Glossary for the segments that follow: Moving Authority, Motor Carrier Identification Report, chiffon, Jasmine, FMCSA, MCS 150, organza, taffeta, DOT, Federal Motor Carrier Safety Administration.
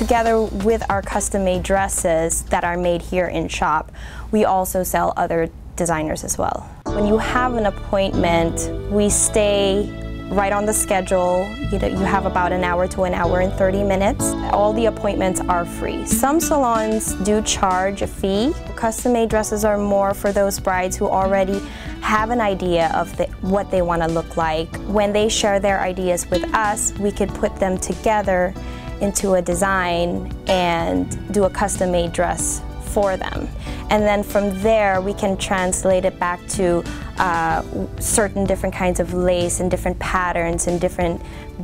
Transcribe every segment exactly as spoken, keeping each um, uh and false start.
together with our custom-made dresses that are made here in shop, we also sell other designers as well. When you have an appointment, we stay right on the schedule. You know, you have about an hour to an hour and thirty minutes. All the appointments are free. Some salons do charge a fee. Custom-made dresses are more for those brides who already have an idea of the, what they want to look like. When they share their ideas with us, we could put them together into a design and do a custom-made dress for them. And then from there, we can translate it back to uh, certain different kinds of lace and different patterns and different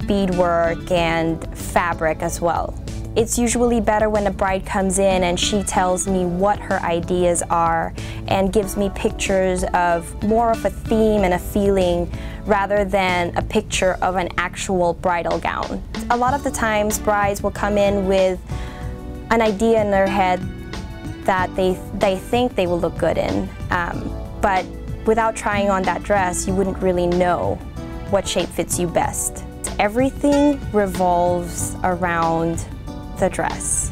beadwork and fabric as well. It's usually better when a bride comes in and she tells me what her ideas are and gives me pictures of more of a theme and a feeling rather than a picture of an actual bridal gown. A lot of the times, brides will come in with an idea in their head that they, they think they will look good in, um, but without trying on that dress, you wouldn't really know what shape fits you best. Everything revolves around the dress.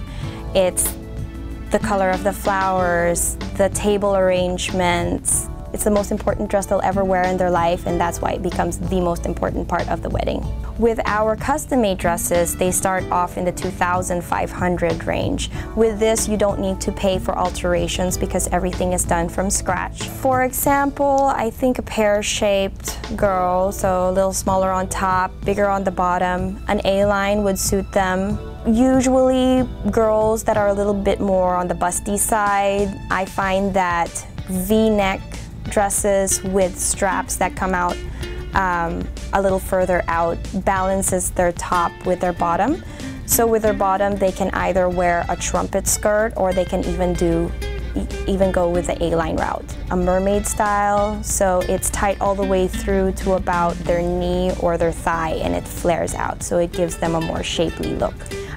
It's the color of the flowers, the table arrangements. It's the most important dress they'll ever wear in their life, and that's why it becomes the most important part of the wedding. With our custom-made dresses, they start off in the two thousand five hundred range. With this, you don't need to pay for alterations because everything is done from scratch. For example, I think a pear-shaped girl, so a little smaller on top, bigger on the bottom, an A-line would suit them. Usually, girls that are a little bit more on the busty side, I find that V-neck dresses with straps that come out um, a little further out balances their top with their bottom. So with their bottom, they can either wear a trumpet skirt or they can even do even go with the A-line route. A mermaid style, so it's tight all the way through to about their knee or their thigh and it flares out, so it gives them a more shapely look.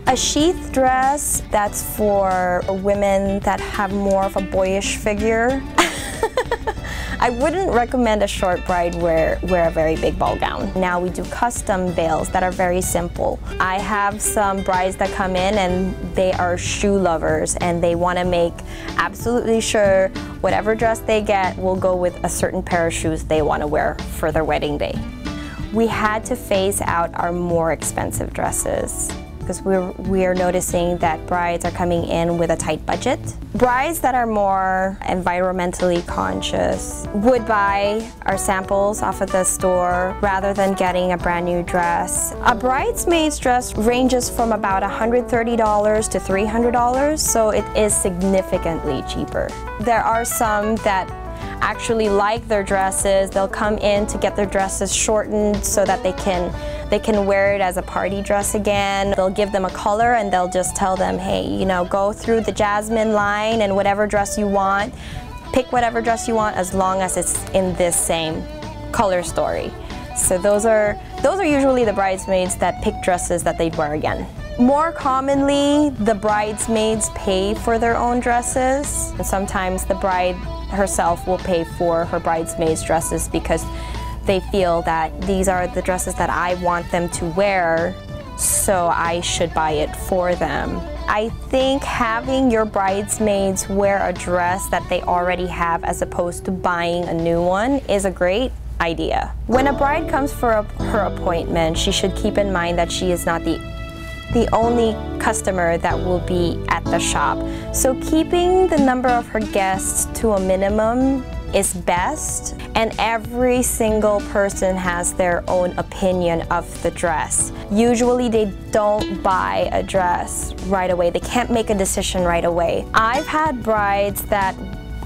A sheath dress, that's for women that have more of a boyish figure. I wouldn't recommend a short bride wear, wear a very big ball gown. Now we do custom veils that are very simple. I have some brides that come in and they are shoe lovers and they want to make absolutely sure whatever dress they get will go with a certain pair of shoes they want to wear for their wedding day. We had to phase out our more expensive dresses, because we're, we're noticing that brides are coming in with a tight budget. Brides that are more environmentally conscious would buy our samples off of the store rather than getting a brand new dress. A bridesmaid's dress ranges from about one hundred thirty dollars to three hundred dollars, so it is significantly cheaper. There are some that actually like their dresses. They'll come in to get their dresses shortened so that they can they can wear it as a party dress again. They'll give them a color and they'll just tell them, hey, you know, go through the Jasmine line and whatever dress you want, pick whatever dress you want as long as it's in this same color story. So those are those are usually the bridesmaids that pick dresses that they'd wear again. More commonly, the bridesmaids pay for their own dresses, and sometimes the bride herself will pay for her bridesmaids' dresses because they feel that these are the dresses that I want them to wear, so I should buy it for them. I think having your bridesmaids wear a dress that they already have as opposed to buying a new one is a great idea. When a bride comes for a, her appointment, she should keep in mind that she is not the the only customer that will be at the shop. So keeping the number of her guests to a minimum is best, and every single person has their own opinion of the dress. Usually they don't buy a dress right away. They can't make a decision right away. I've had brides that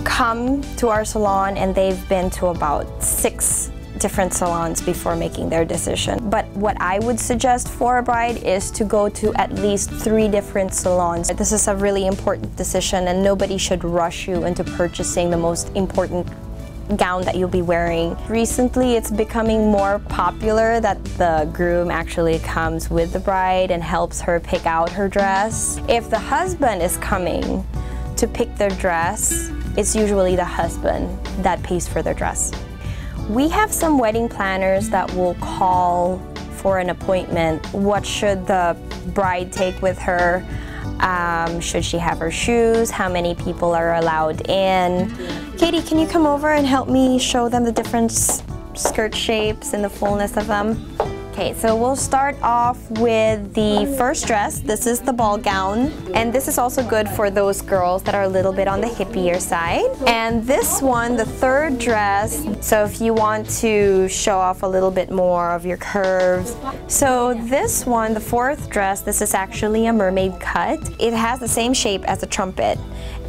come to our salon and they've been to about six different salons before making their decision. But what I would suggest for a bride is to go to at least three different salons. This is a really important decision and nobody should rush you into purchasing the most important gown that you'll be wearing. Recently, it's becoming more popular that the groom actually comes with the bride and helps her pick out her dress. If the husband is coming to pick their dress, it's usually the husband that pays for their dress. We have some wedding planners that will call for an appointment. What should the bride take with her? Um, should she have her shoes? How many people are allowed in? Katie, can you come over and help me show them the different skirt shapes and the fullness of them? Okay, so we'll start off with the first dress. This is the ball gown, and this is also good for those girls that are a little bit on the hippier side. And this one, the third dress, so if you want to show off a little bit more of your curves. So this one, the fourth dress, this is actually a mermaid cut. It has the same shape as a trumpet,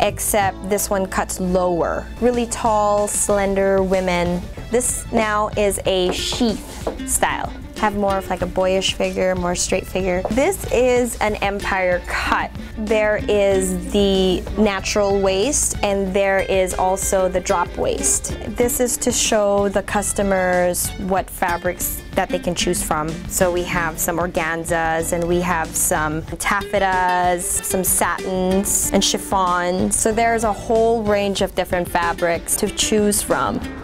except this one cuts lower. Really tall, slender women. This now is a sheath style. Have more of like a boyish figure, more straight figure. This is an empire cut. There is the natural waist and there is also the drop waist. This is to show the customers what fabrics that they can choose from. So we have some organzas and we have some taffetas, some satins and chiffons. So there's a whole range of different fabrics to choose from.